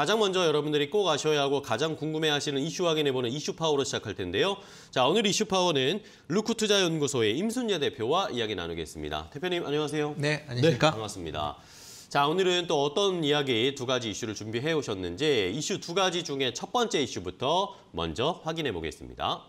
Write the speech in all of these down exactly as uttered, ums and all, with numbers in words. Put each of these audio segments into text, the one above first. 가장 먼저 여러분들이 꼭 아셔야 하고 가장 궁금해하시는 이슈 확인해보는 이슈 파워로 시작할 텐데요. 자, 오늘 이슈 파워는 루크투자연구소의 임순재 대표와 이야기 나누겠습니다. 대표님 안녕하세요. 네, 안녕하십니까. 네, 반갑습니다. 자, 오늘은 또 어떤 이야기 두 가지 이슈를 준비해 오셨는지 이슈 두 가지 중에 첫 번째 이슈부터 먼저 확인해 보겠습니다.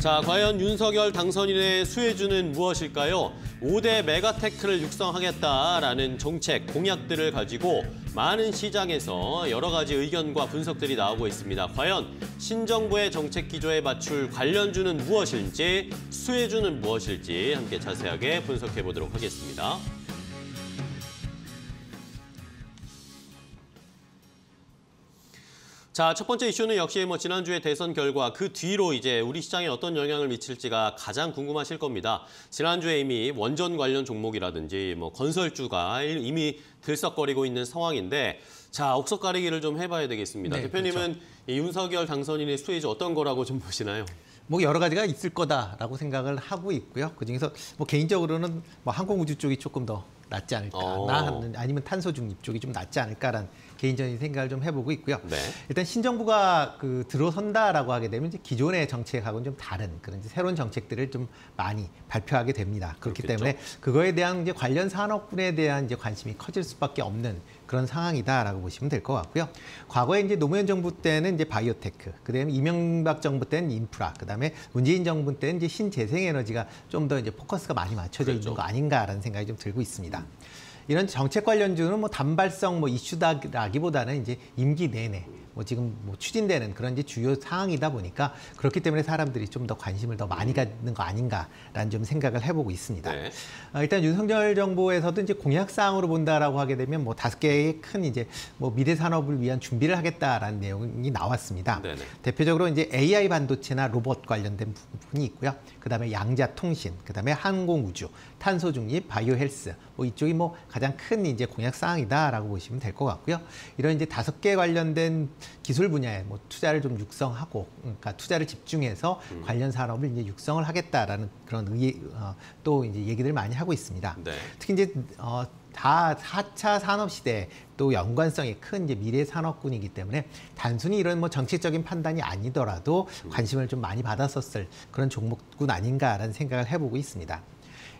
자, 과연 윤석열 당선인의 수혜주는 무엇일까요? 오 대 메가테크를 육성하겠다라는 정책, 공약들을 가지고 많은 시장에서 여러 가지 의견과 분석들이 나오고 있습니다. 과연 신정부의 정책 기조에 맞출 관련주는 무엇일지, 수혜주는 무엇일지 함께 자세하게 분석해 보도록 하겠습니다. 자, 첫 번째 이슈는 역시 뭐 지난주의 대선 결과 그 뒤로 이제 우리 시장에 어떤 영향을 미칠지가 가장 궁금하실 겁니다. 지난주에 이미 원전 관련 종목이라든지 뭐 건설주가 이미 들썩거리고 있는 상황인데, 자, 옥석 가리기를 좀 해봐야 되겠습니다. 네, 대표님은 그렇죠. 이 윤석열 당선인의 수혜주 어떤 거라고 좀 보시나요? 뭐 여러 가지가 있을 거다라고 생각을 하고 있고요. 그중에서 뭐 개인적으로는 뭐 항공우주 쪽이 조금 더 낫지 않을까, 어. 나, 아니면 탄소 중립 쪽이 좀 낫지 않을까라는 개인적인 생각을 좀 해보고 있고요. 네. 일단 신정부가 그 들어선다라고 하게 되면 이제 기존의 정책하고는 좀 다른 그런 이제 새로운 정책들을 좀 많이 발표하게 됩니다. 그렇기 그렇겠죠. 때문에 그거에 대한 이제 관련 산업군에 대한 이제 관심이 커질 수밖에 없는 그런 상황이다라고 보시면 될 것 같고요. 과거에 이제 노무현 정부 때는 이제 바이오테크, 그다음에 이명박 정부 때는 인프라, 그다음에 문재인 정부 때는 이제 신재생에너지가 좀 더 이제 포커스가 많이 맞춰져 그렇죠. 있는 거 아닌가라는 생각이 좀 들고 있습니다. 이런 정책 관련주는 뭐 단발성 뭐 이슈다기보다는 이제 임기 내내 뭐 지금 뭐 추진되는 그런 이제 주요 사항이다 보니까 그렇기 때문에 사람들이 좀 더 관심을 더 많이 갖는 거 아닌가라는 좀 생각을 해보고 있습니다. 네. 아, 일단 윤석열 정부에서도 이제 공약 사항으로 본다라고 하게 되면 뭐 다섯 개의 큰 이제 뭐 미래 산업을 위한 준비를 하겠다라는 내용이 나왔습니다. 네, 네. 대표적으로 이제 에이아이 반도체나 로봇 관련된 부분이 있고요. 그다음에 양자 통신, 그다음에 항공우주, 탄소 중립, 바이오 헬스 뭐 이쪽이 뭐 가장 큰 이제 공약 사항이다라고 보시면 될 것 같고요. 이런 이제 다섯 개 관련된 기술 분야에 뭐 투자를 좀 육성하고, 그러니까 투자를 집중해서 음. 관련 산업을 이제 육성을 하겠다라는 그런 의의, 어, 또 이제 얘기들을 많이 하고 있습니다. 네. 특히 이제 어, 다 사 차 산업 시대에 또 연관성이 큰 이제 미래 산업군이기 때문에 단순히 이런 뭐 정책적인 판단이 아니더라도 관심을 좀 많이 받았었을 그런 종목군 아닌가라는 생각을 해보고 있습니다.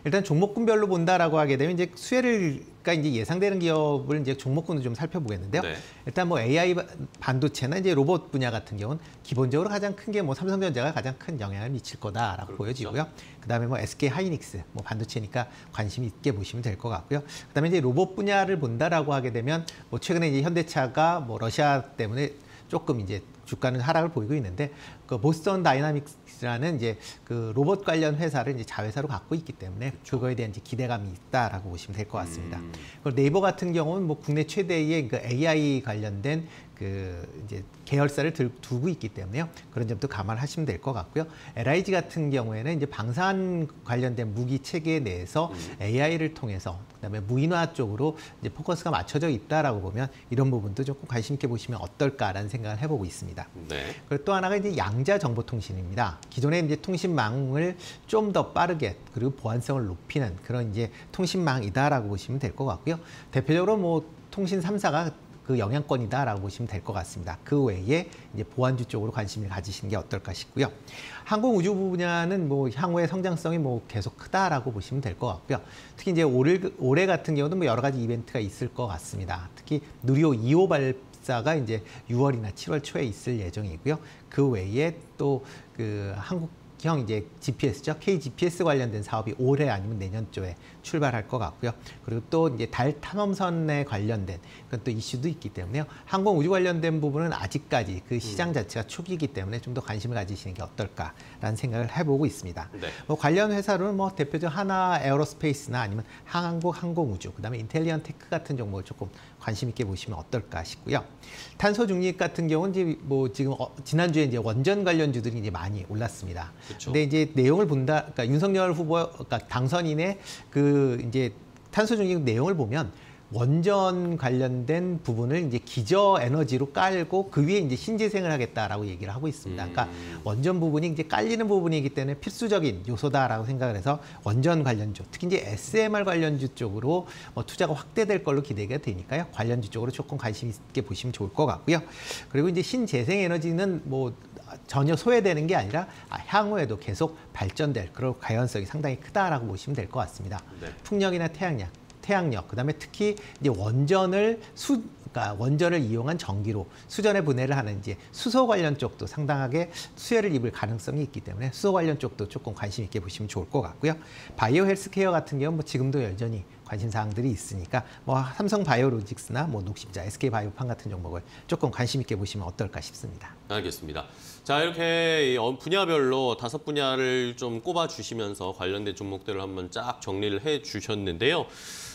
일단 종목군별로 본다라고 하게 되면 이제 수혜를 그러니까 이제 예상되는 기업을 이제 종목군으로 좀 살펴보겠는데요. 네. 일단 뭐 에이아이 반도체나 이제 로봇 분야 같은 경우는 기본적으로 가장 큰 게 뭐 삼성전자가 가장 큰 영향을 미칠 거다라고 그렇죠. 보여지고요. 그다음에 뭐 에스케이 하이닉스 뭐 반도체니까 관심 있게 보시면 될 것 같고요. 그다음에 이제 로봇 분야를 본다라고 하게 되면 뭐 최근에 이제 현대차가 뭐 러시아 때문에 조금 이제 주가는 하락을 보이고 있는데 그 보스턴 다이나믹스라는 이제 그 로봇 관련 회사를 이제 자회사로 갖고 있기 때문에 그렇죠. 그거에 대한 이제 기대감이 있다라고 보시면 될 것 같습니다. 음. 그리고 네이버 같은 경우는 뭐 국내 최대의 그 에이아이 관련된 그 이제 계열사를 들, 두고 있기 때문에요. 그런 점도 감안하시면 될 것 같고요. 엘아이지 같은 경우에는 이제 방산 관련된 무기 체계 내에서 음. 에이아이를 통해서 그다음에 무인화 쪽으로 이제 포커스가 맞춰져 있다라고 보면 이런 부분도 조금 관심 있게 보시면 어떨까라는 생각을 해보고 있습니다. 네. 그리고 또 하나가 이제 양자 정보통신입니다. 기존의 이제 통신망을 좀 더 빠르게 그리고 보안성을 높이는 그런 이제 통신망이다라고 보시면 될 것 같고요. 대표적으로 뭐 통신 삼 사가 그 영향권이다라고 보시면 될 것 같습니다. 그 외에 이제 보안주 쪽으로 관심을 가지시는 게 어떨까 싶고요. 항공우주 분야는 뭐 향후의 성장성이 뭐 계속 크다라고 보시면 될 것 같고요. 특히 이제 올해, 올해 같은 경우도 뭐 여러 가지 이벤트가 있을 것 같습니다. 특히 누리호 이 호 발사가 이제 유월이나 칠월 초에 있을 예정이고요. 그 외에 또 그 한국 형 이제 지피에스죠. 케이지피에스 관련된 사업이 올해 아니면 내년 초에 출발할 것 같고요. 그리고 또 이제 달 탐험선에 관련된 그런 또 이슈도 있기 때문에요. 항공 우주 관련된 부분은 아직까지 그 시장 자체가 초기이기 때문에 좀 더 관심을 가지시는 게 어떨까라는 생각을 해보고 있습니다. 네. 뭐 관련 회사로는 뭐 대표적 하나 에어로스페이스나 아니면 한국 항공 우주, 그다음에 인텔리언 테크 같은 종목을 조금 관심 있게 보시면 어떨까 싶고요. 탄소 중립 같은 경우는 이제 뭐 지금 어, 지난주에 이제 원전 관련주들이 이제 많이 올랐습니다. 그쵸. 근데 이제 내용을 본다, 그러니까 윤석열 후보, 그러니까 당선인의 그 이제 탄소 중립 내용을 보면 원전 관련된 부분을 이제 기저 에너지로 깔고 그 위에 이제 신재생을 하겠다라고 얘기를 하고 있습니다. 그러니까 원전 부분이 이제 깔리는 부분이기 때문에 필수적인 요소다라고 생각을 해서 원전 관련주, 특히 이제 에스엠알 관련주 쪽으로 뭐 투자가 확대될 걸로 기대가 되니까요. 관련주 쪽으로 조금 관심 있게 보시면 좋을 것 같고요. 그리고 이제 신재생 에너지는 뭐 전혀 소외되는 게 아니라 향후에도 계속 발전될 그런 가연성이 상당히 크다라고 보시면 될 것 같습니다. 네. 풍력이나 태양력, 태양력, 그다음에 특히 이제 원전을 수 그러니까 원전을 이용한 전기로 수전의 분해를 하는 이제 수소 관련 쪽도 상당하게 수혜를 입을 가능성이 있기 때문에 수소 관련 쪽도 조금 관심 있게 보시면 좋을 것 같고요. 바이오 헬스케어 같은 경우는 뭐 지금도 여전히 관심 사항들이 있으니까 뭐 삼성 바이오로직스나 뭐 녹십자, 에스케이 바이오팜 같은 종목을 조금 관심 있게 보시면 어떨까 싶습니다. 알겠습니다. 자, 이렇게 분야별로 다섯 분야를 좀 꼽아 주시면서 관련된 종목들을 한번 쫙 정리를 해 주셨는데요.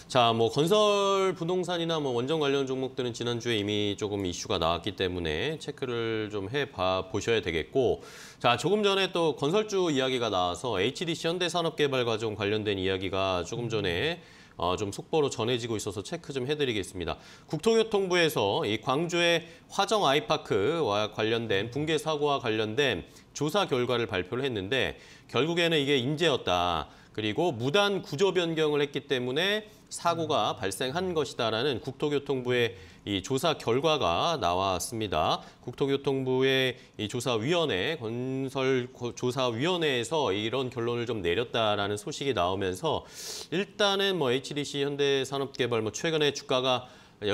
자, 뭐 건설 부동산이나 뭐 원전 관련 종목들은 지난주에 이미 조금 이슈가 나왔기 때문에 체크를 좀 해봐 보셔야 되겠고, 자, 조금 전에 또 건설주 이야기가 나와서 에이치디씨 현대산업개발과 좀 관련된 이야기가 조금 전에 어, 좀 속보로 전해지고 있어서 체크 좀 해드리겠습니다. 국토교통부에서 이 광주의 화정 아이파크와 관련된 붕괴 사고와 관련된 조사 결과를 발표를 했는데 결국에는 이게 인재였다. 그리고 무단 구조 변경을 했기 때문에 사고가 발생한 것이다라는 국토교통부의 이 조사 결과가 나왔습니다. 국토교통부의 이 조사위원회, 건설조사위원회에서 이런 결론을 좀 내렸다라는 소식이 나오면서 일단은 뭐 에이치디씨 현대산업개발 뭐 최근에 주가가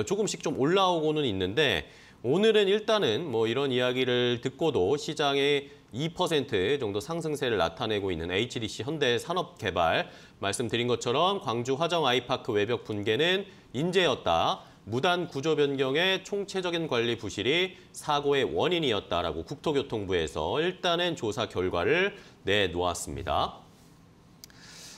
조금씩 좀 올라오고는 있는데 오늘은 일단은 뭐 이런 이야기를 듣고도 시장에 이 퍼센트 정도 상승세를 나타내고 있는 에이치디씨 현대산업개발, 말씀드린 것처럼 광주 화정 아이파크 외벽 붕괴는 인재였다. 무단 구조 변경의 총체적인 관리 부실이 사고의 원인이었다라고 국토교통부에서 일단은 조사 결과를 내놓았습니다.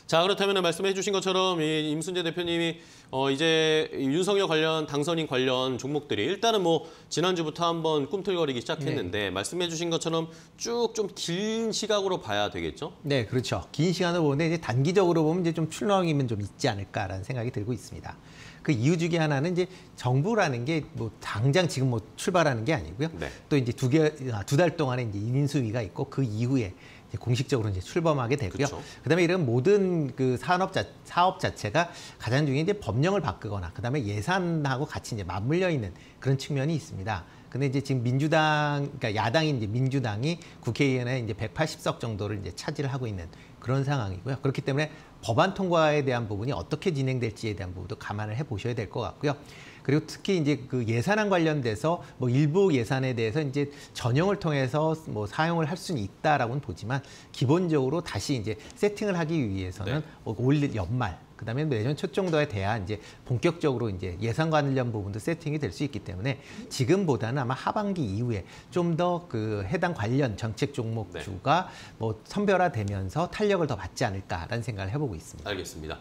자, 그렇다면 말씀해 주신 것처럼 이 임순재 대표님이 어 이제 윤석열 관련 당선인 관련 종목들이 일단은 뭐 지난주부터 한번 꿈틀거리기 시작했는데 네. 말씀해 주신 것처럼 쭉 좀 긴 시각으로 봐야 되겠죠? 네, 그렇죠. 긴 시간으로 보는데 이제 단기적으로 보면 이제 좀 출렁임은 좀 있지 않을까라는 생각이 들고 있습니다. 그 이유 중에 하나는 이제 정부라는 게 뭐 당장 지금 뭐 출발하는 게 아니고요. 네. 또 이제 두 개, 두 달 동안에 이제 인수위가 있고 그 이후에 이제 공식적으로 이제 출범하게 되고요. 그쵸. 그다음에 이런 모든 그 산업 자, 사업 자체가 가장 중요한 이제 법령을 바꾸거나 그다음에 예산하고 같이 이제 맞물려 있는 그런 측면이 있습니다. 근데 이제 지금 민주당, 그러니까 야당인 이제 민주당이 국회의원에 이제 백팔십 석 정도를 이제 차지를 하고 있는 그런 상황이고요. 그렇기 때문에 법안 통과에 대한 부분이 어떻게 진행될지에 대한 부분도 감안을 해 보셔야 될 것 같고요. 그리고 특히 이제 그 예산안 관련돼서 뭐 일부 예산에 대해서 이제 전용을 통해서 뭐 사용을 할 수는 있다라고는 보지만 기본적으로 다시 이제 세팅을 하기 위해서는 네. 올 연말 그다음에 내년 초 정도에 대한 이제 본격적으로 이제 예산 관련 부분도 세팅이 될 수 있기 때문에 지금보다는 아마 하반기 이후에 좀 더 그 해당 관련 정책 종목주가 네. 뭐 선별화되면서 탄력을 더 받지 않을까라는 생각을 해보고 있습니다. 알겠습니다.